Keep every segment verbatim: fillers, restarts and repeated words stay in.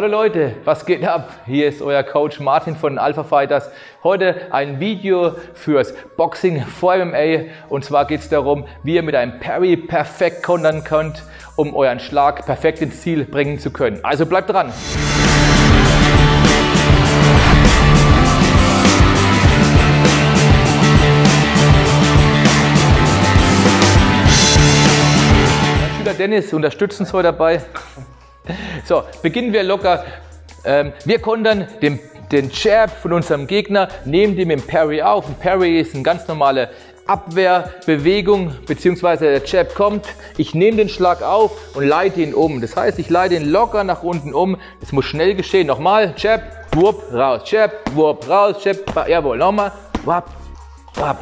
Hallo Leute, was geht ab? Hier ist euer Coach Martin von den Alpha Fighters. Heute ein Video fürs Boxing vier M M A und zwar geht es darum, wie ihr mit einem Parry perfekt kontern könnt, um euren Schlag perfekt ins Ziel bringen zu können. Also bleibt dran! Mein Schüler Dennis unterstützt uns heute dabei. So, beginnen wir locker. Ähm, wir kontern den, den Jab von unserem Gegner, nehmen den mit dem Parry auf. Ein Parry ist eine ganz normale Abwehrbewegung, beziehungsweise der Jab kommt. Ich nehme den Schlag auf und leite ihn um. Das heißt, ich leite ihn locker nach unten um. Das muss schnell geschehen. Nochmal, Jab, Wurp, raus, Jab, Wurp, raus, Jab, jawohl, nochmal, Wap, Wap.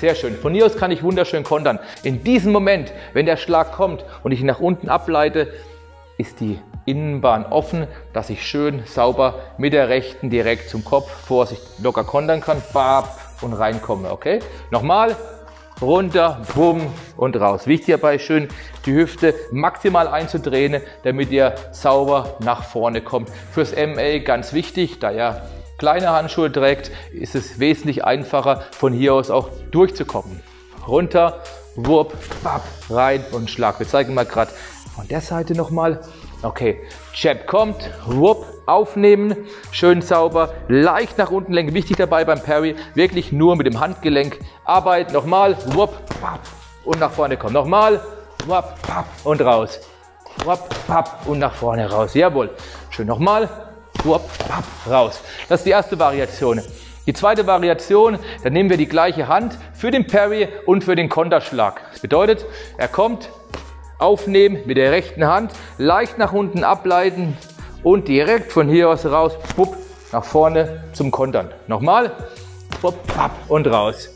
Sehr schön. Von hier aus kann ich wunderschön kontern. In diesem Moment, wenn der Schlag kommt und ich ihn nach unten ableite, ist die Innenbahn offen, dass ich schön sauber mit der rechten direkt zum Kopf, Vorsicht, locker kontern kann, bap, und reinkomme, okay? Nochmal, runter, bumm und raus. Wichtig dabei schön die Hüfte maximal einzudrehen, damit ihr sauber nach vorne kommt. Fürs M M A ganz wichtig, da ihr kleine Handschuhe trägt, ist es wesentlich einfacher, von hier aus auch durchzukommen. Runter, wurp, bap, rein und Schlag. Wir zeigen mal gerade von der Seite nochmal. Okay, Jab kommt, wupp, aufnehmen, schön sauber, leicht nach unten lenken. Wichtig dabei beim Parry, wirklich nur mit dem Handgelenk arbeiten. Nochmal, wupp, papp, und nach vorne kommen. Nochmal, wupp, papp, und raus. Wupp, papp, und nach vorne raus. Jawohl, schön nochmal, wupp, papp, raus. Das ist die erste Variation. Die zweite Variation, dann nehmen wir die gleiche Hand für den Parry und für den Konterschlag. Das bedeutet, er kommt, aufnehmen mit der rechten Hand, leicht nach unten ableiten und direkt von hier aus raus, bupp, nach vorne zum Kontern. Nochmal, bupp, papp, und raus.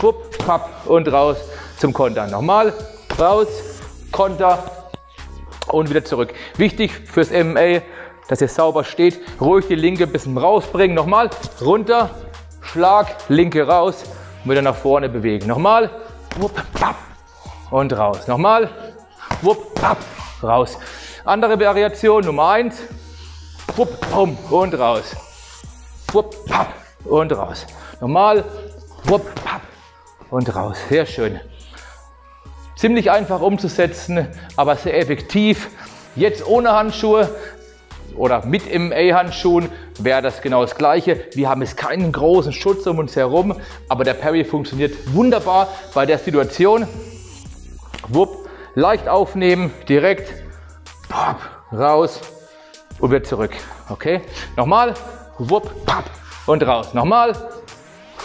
Bupp, papp, und raus zum Kontern. Nochmal, raus, Konter und wieder zurück. Wichtig fürs M M A, dass ihr sauber steht, ruhig die linke ein bisschen rausbringen. Nochmal, runter, Schlag, linke raus und wieder nach vorne bewegen. Nochmal, bupp, papp, und raus. Nochmal, wupp, ab, raus. Andere Variation, Nummer eins. Wupp, um, und raus. Wupp, ab, und raus. Nochmal. Wupp, ab, und raus. Sehr schön. Ziemlich einfach umzusetzen, aber sehr effektiv. Jetzt ohne Handschuhe oder mit M M A-Handschuhen wäre das genau das Gleiche. Wir haben jetzt keinen großen Schutz um uns herum, aber der Parry funktioniert wunderbar bei der Situation. Wupp. Leicht aufnehmen, direkt, pop, raus und wieder zurück. Okay, nochmal, wupp, papp, und raus. Nochmal,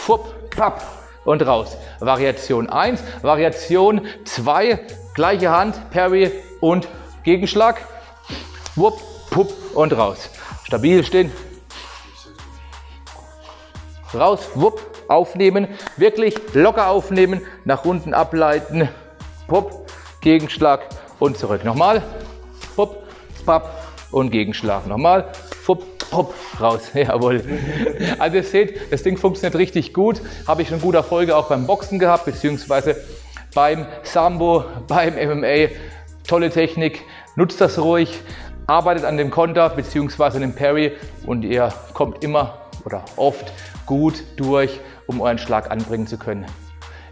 wupp, papp, und raus. Variation eins, Variation zwei, gleiche Hand, Parry und Gegenschlag. Wupp, pupp, und raus. Stabil stehen. Raus, wupp, aufnehmen, wirklich locker aufnehmen, nach unten ableiten, pupp, Gegenschlag und zurück. Nochmal, pop, papp, und Gegenschlag. Nochmal, pop, pop, raus. Jawohl. Also ihr seht, das Ding funktioniert richtig gut. Habe ich schon gute Erfolge auch beim Boxen gehabt, beziehungsweise beim Sambo, beim M M A. Tolle Technik, nutzt das ruhig, arbeitet an dem Konter, beziehungsweise an dem Parry und ihr kommt immer oder oft gut durch, um euren Schlag anbringen zu können.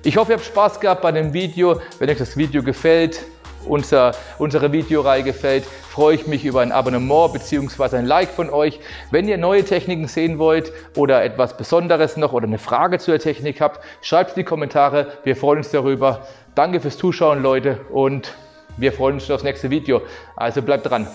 Ich hoffe, ihr habt Spaß gehabt bei dem Video. Wenn euch das Video gefällt, unser, unsere Videoreihe gefällt, freue ich mich über ein Abonnement bzw. ein Like von euch. Wenn ihr neue Techniken sehen wollt oder etwas Besonderes noch oder eine Frage zu der Technik habt, schreibt es in die Kommentare. Wir freuen uns darüber. Danke fürs Zuschauen, Leute, und wir freuen uns auf das nächste Video. Also bleibt dran.